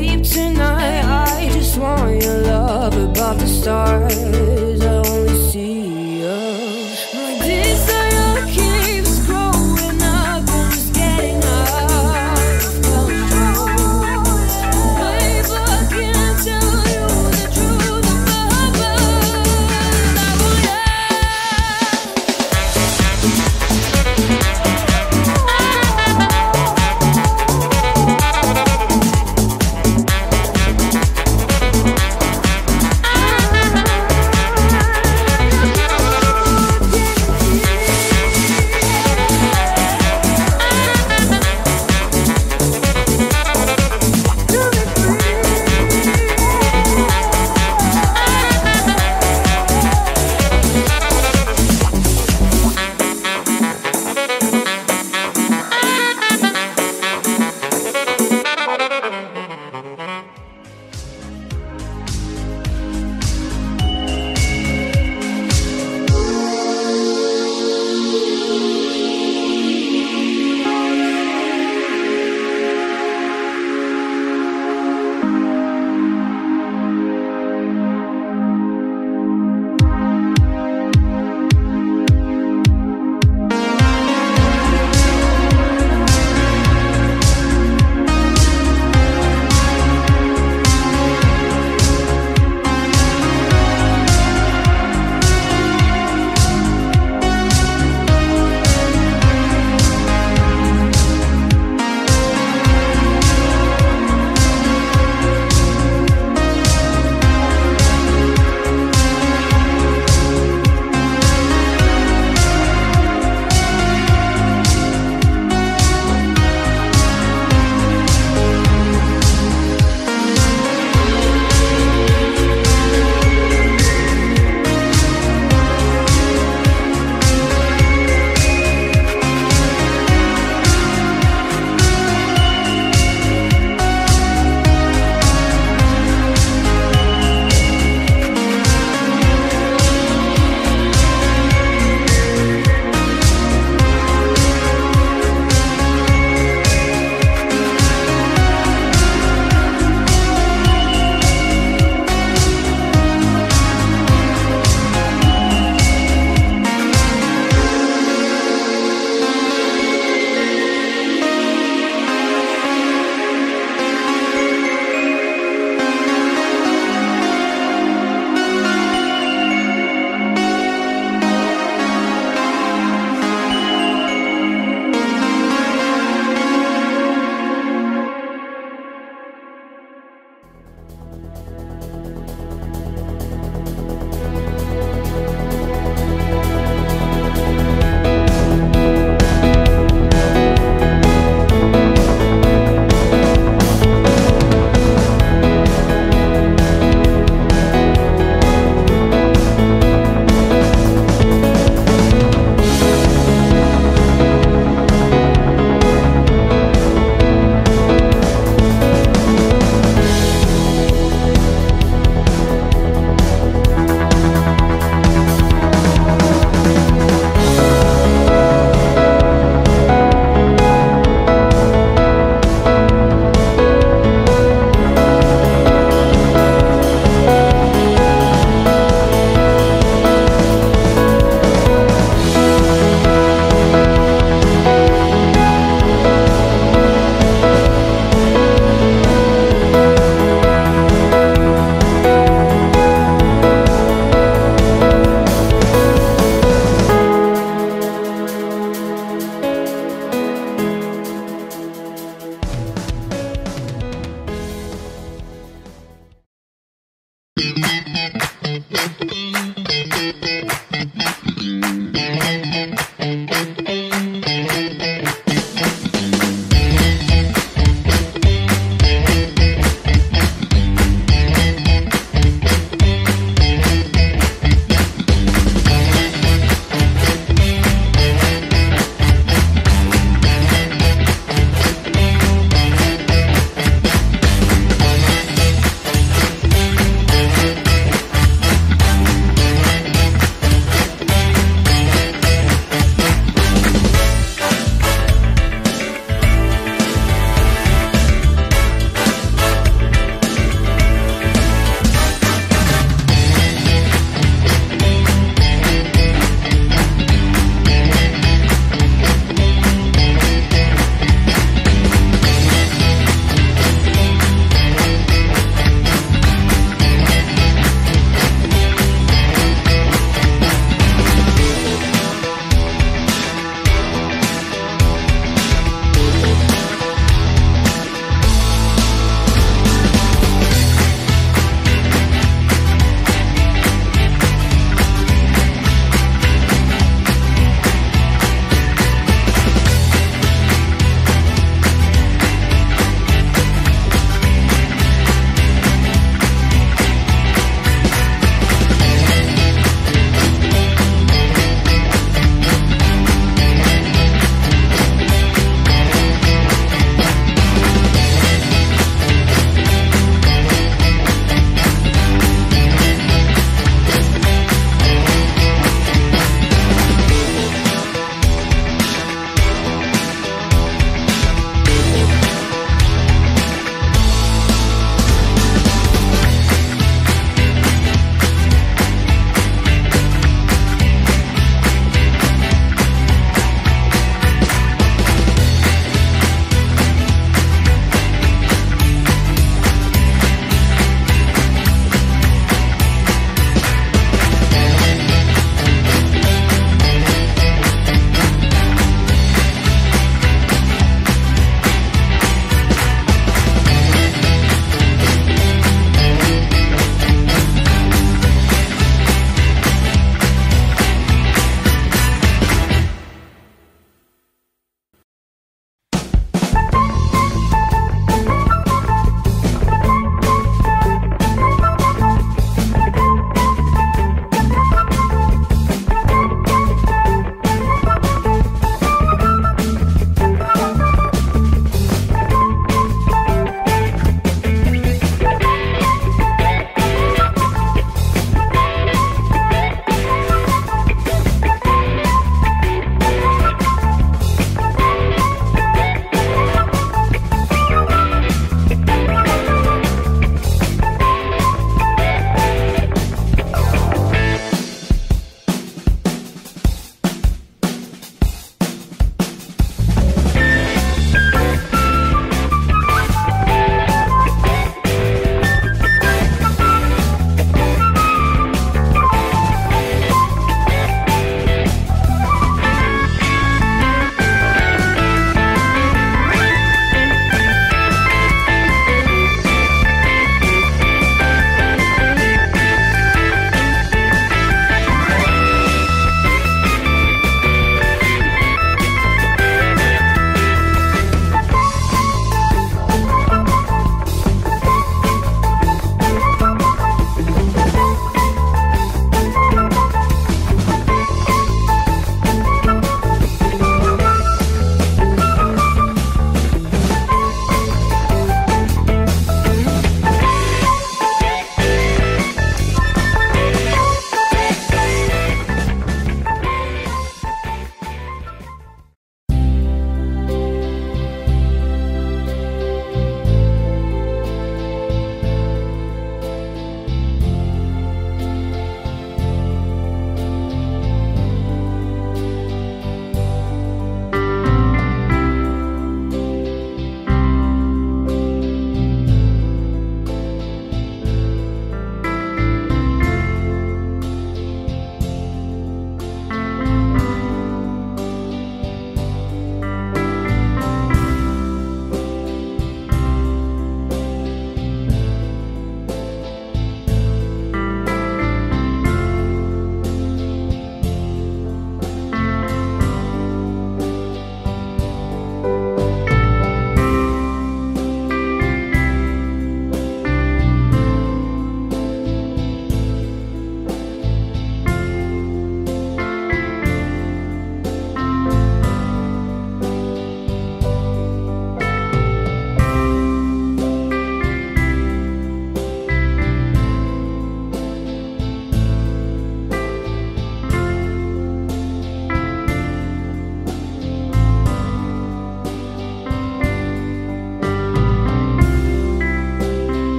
babe, tonight I just want your love above the stars. I only see you. My desire keeps growing up and it's getting out of control. Babe, I can't tell you the truth about my love.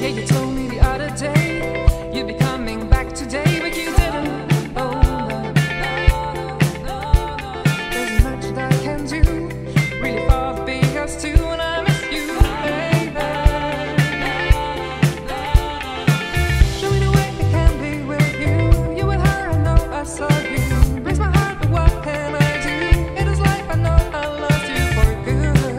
Yeah, you told me the other day you'd be coming back today, but you didn't. Oh no, there's much that I can do, really far for being us two, and I miss you, baby. Show me the way I can be with you. You and her, I know I saw you. Raise my heart, but what can I do? It is life, I know I lost you for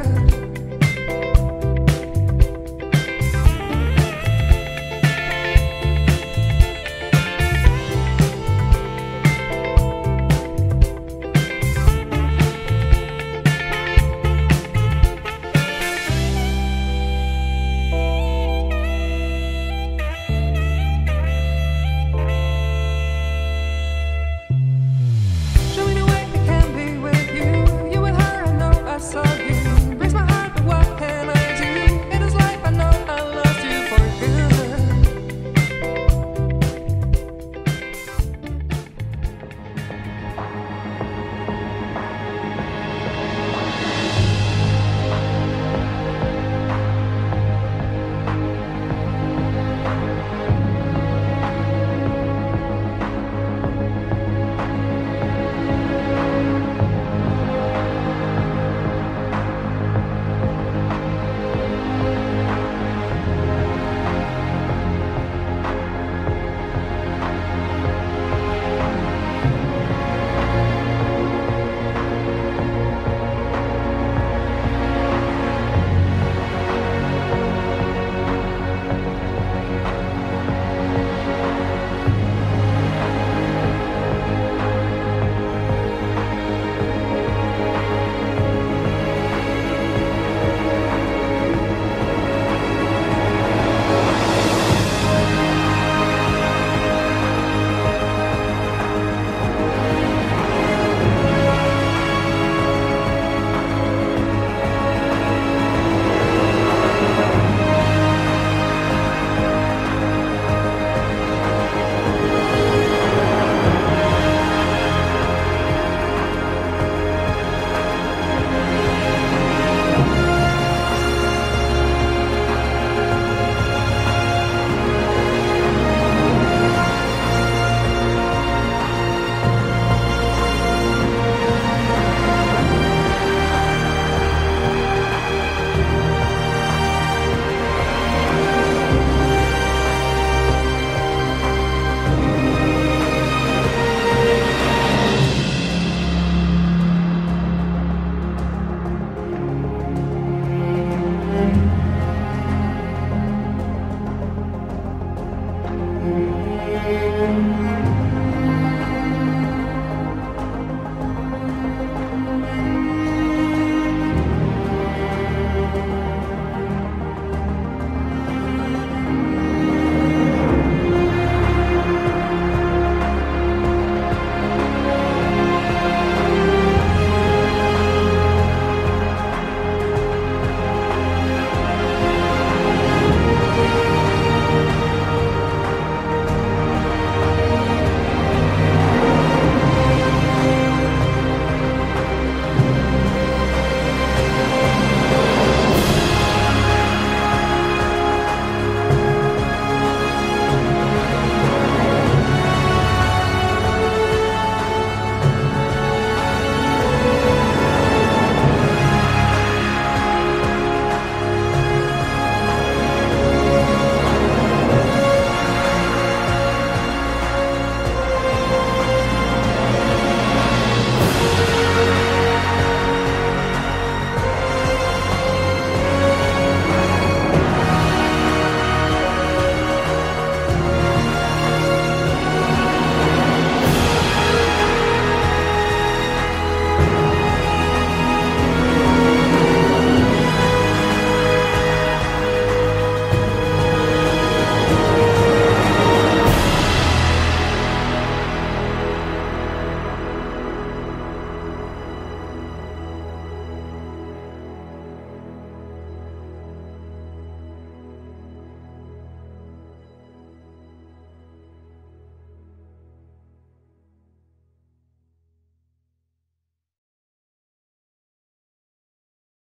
good.